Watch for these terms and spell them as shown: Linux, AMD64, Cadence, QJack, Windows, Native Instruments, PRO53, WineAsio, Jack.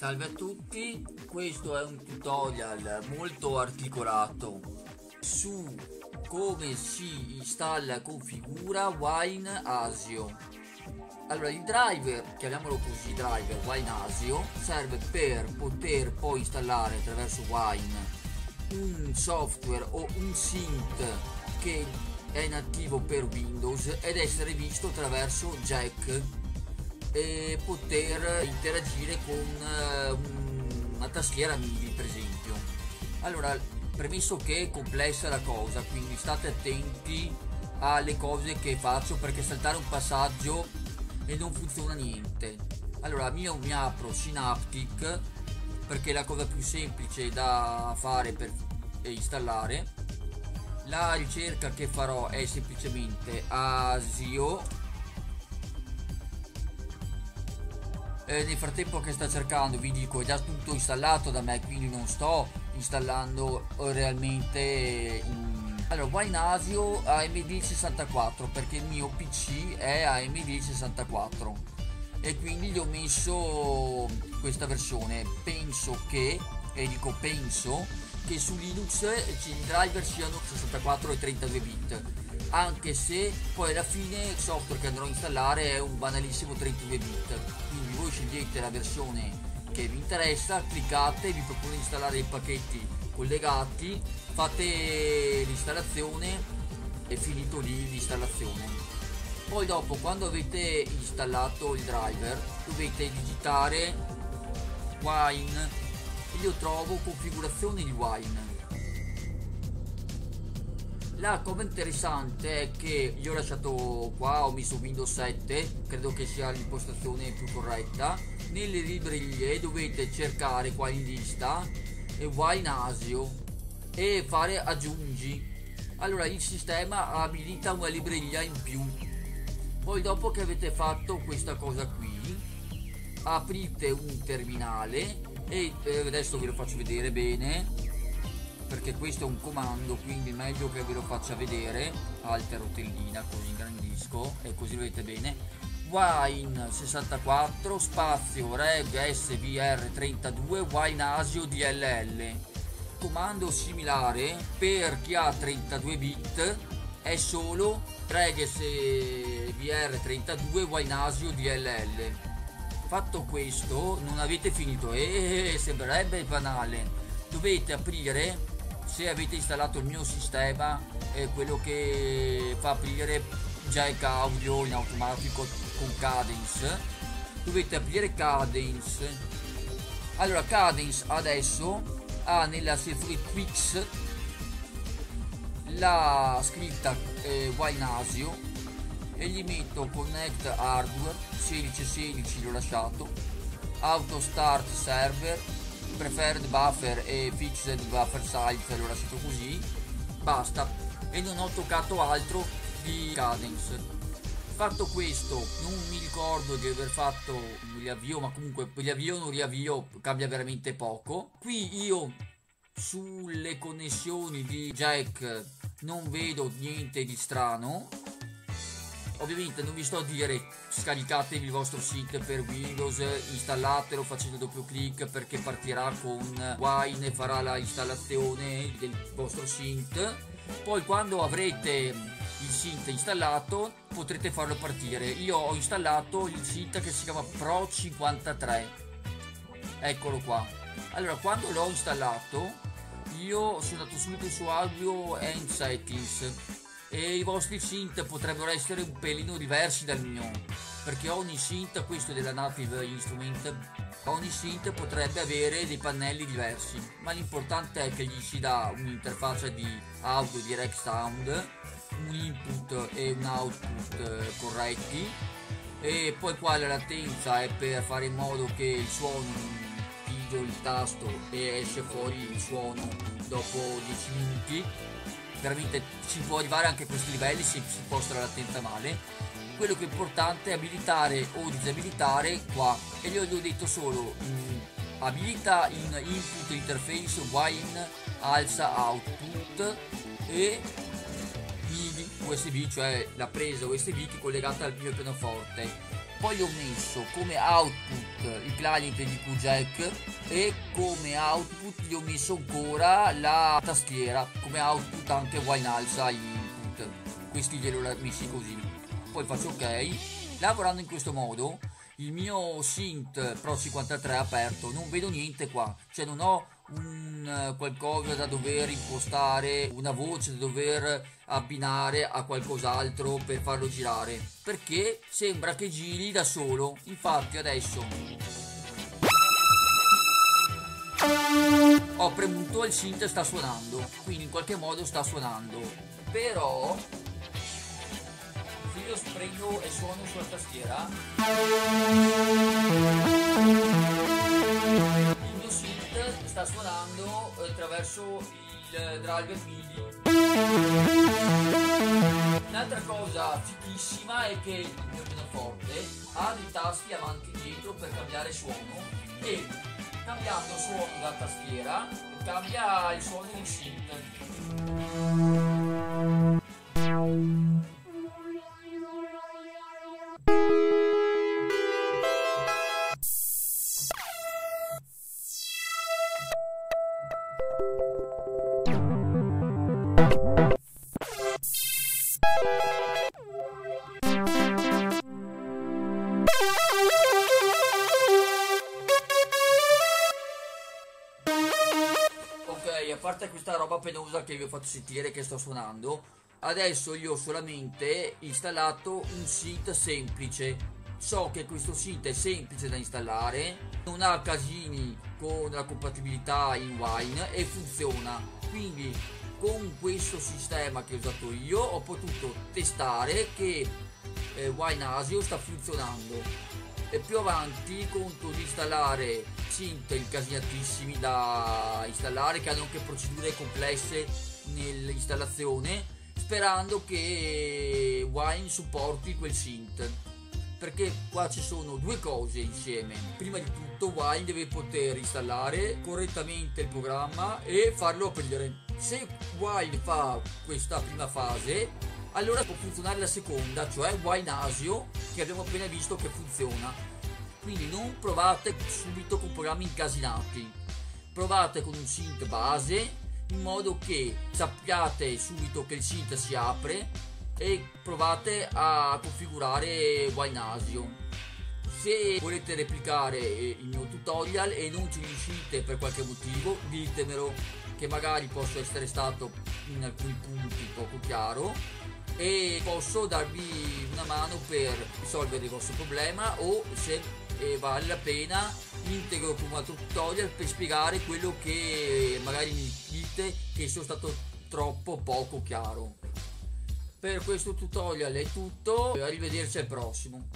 Salve a tutti, questo è un tutorial molto articolato su come si installa e configura Wine Asio. Allora, il driver, chiamiamolo così, driver Wine Asio, serve per poter poi installare attraverso Wine un software o un synth che è nativo per Windows ed essere visto attraverso Jack e poter interagire con una tastiera MIDI, per esempio. Allora, premesso che è complessa la cosa, quindi state attenti alle cose che faccio, perché saltare un passaggio e non funziona niente. Allora, io mi apro Synaptic perché è la cosa più semplice da fare per installare. La ricerca che farò è semplicemente Asio. Nel frattempo che sta cercando vi dico, è già tutto installato da me, quindi non sto installando realmente. Allora, Wine Asio AMD64, perché il mio PC è AMD64 e quindi gli ho messo questa versione. Penso che, e dico penso, che su Linux i driver siano 64 e 32 bit, anche se poi alla fine il software che andrò a installare è un banalissimo 32 bit. Quindi voi scegliete la versione che vi interessa, cliccate, vi propone di installare i pacchetti collegati, fate l'installazione e finito lì l'installazione. Poi dopo, quando avete installato il driver, dovete digitare Wine. Io trovo configurazione di Wine. La cosa interessante è che io ho lasciato qua, ho messo Windows 7, credo che sia l'impostazione più corretta. Nelle librerie dovete cercare qua in lista Wine Asio e fare aggiungi. Allora il sistema abilita una libreria in più. Poi dopo che avete fatto questa cosa qui, aprite un terminale e adesso ve lo faccio vedere bene, perché questo è un comando, quindi meglio che ve lo faccia vedere. Alta rotellina, così ingrandisco e così lo vedete bene. Wine 64 spazio reg svr 32 Wine Asio dll. Comando similare per chi ha 32 bit, è solo reg svr 32 Wine Asio dll. Fatto questo, non avete finito, sembrerebbe banale. Dovete aprire, se avete installato il mio sistema, è quello che fa aprire Jack audio in automatico con Cadence. Dovete aprire Cadence. Allora, Cadence adesso ha nella sezione Twix la scritta Wine Asio e gli metto connect hardware 1616, l'ho lasciato, auto start server, preferred buffer e fixed buffer size, l'ho lasciato così, basta, e non ho toccato altro di Cadence. Fatto questo, non mi ricordo di aver fatto un riavvio, ma comunque riavvio o non riavvio cambia veramente poco. Qui io sulle connessioni di Jack non vedo niente di strano. Ovviamente non vi sto a dire scaricatevi il vostro synth per Windows, installatelo facendo doppio clic, perché partirà con Wine e farà la installazione del vostro synth. Poi quando avrete il synth installato potrete farlo partire. Io ho installato il synth che si chiama Pro 53, eccolo qua. Allora, quando l'ho installato io sono andato subito su Audio and Settings e i vostri synth potrebbero essere un pelino diversi dal mio, perché ogni synth, questo è della Native Instruments, ogni synth potrebbe avere dei pannelli diversi, ma l'importante è che gli si dà un'interfaccia di audio direct sound, un input e un output corretti, e poi qua la latenza è per fare in modo che il suono pigio il tasto e esce fuori il suono dopo 10 minuti. Veramente si può arrivare anche a questi livelli se si posta la latenza male. Quello che è importante è abilitare o disabilitare qua, e io gli ho detto solo abilita in input interface Wine alza output e MIDI USB, cioè la presa USB che è collegata al mio pianoforte. Poi ho messo come output il client di QJack e come output gli ho messo ancora la tastiera, come output anche Wine Asio input, questi glielo ho messi così. Poi faccio ok. Lavorando in questo modo, il mio synth Pro 53 è aperto, non vedo niente qua, cioè non ho un qualcosa da dover impostare, una voce da dover abbinare a qualcos'altro per farlo girare, perché sembra che giri da solo. Infatti adesso ho premuto il synth e sta suonando, quindi in qualche modo sta suonando, però se io spremo e suono sulla tastiera sta suonando attraverso il driver MIDI. Un'altra cosa fichissima è che il mio pianoforte ha dei tasti avanti e dietro per cambiare suono, e cambiando suono da tastiera cambia il suono di synth. Ok, a parte questa roba penosa che vi ho fatto sentire che sto suonando, adesso io ho solamente installato un synth semplice. So che questo sito è semplice da installare, non ha casini con la compatibilità in Wine e funziona. Quindi con questo sistema che ho usato io ho potuto testare che Wine Asio sta funzionando, e più avanti conto di installare synth incasinatissimi da installare, che hanno anche procedure complesse nell'installazione, sperando che Wine supporti quel synth. Perché qua ci sono due cose insieme: prima di tutto Wine deve poter installare correttamente il programma e farlo aprire. Se Wine fa questa prima fase, allora può funzionare la seconda, cioè Wine Asio, che abbiamo appena visto che funziona. Quindi non provate subito con programmi incasinati, provate con un synth base, in modo che sappiate subito che il synth si apre, e provate a configurare Wine Asio. Se volete replicare il mio tutorial e non ci riuscite per qualche motivo, ditemelo, che magari posso essere stato in alcuni punti poco chiaro e posso darvi una mano per risolvere il vostro problema, o se vale la pena integro con un altro tutorial per spiegare quello che magari mi dite che sono stato troppo poco chiaro. Per questo tutorial è tutto, arrivederci al prossimo.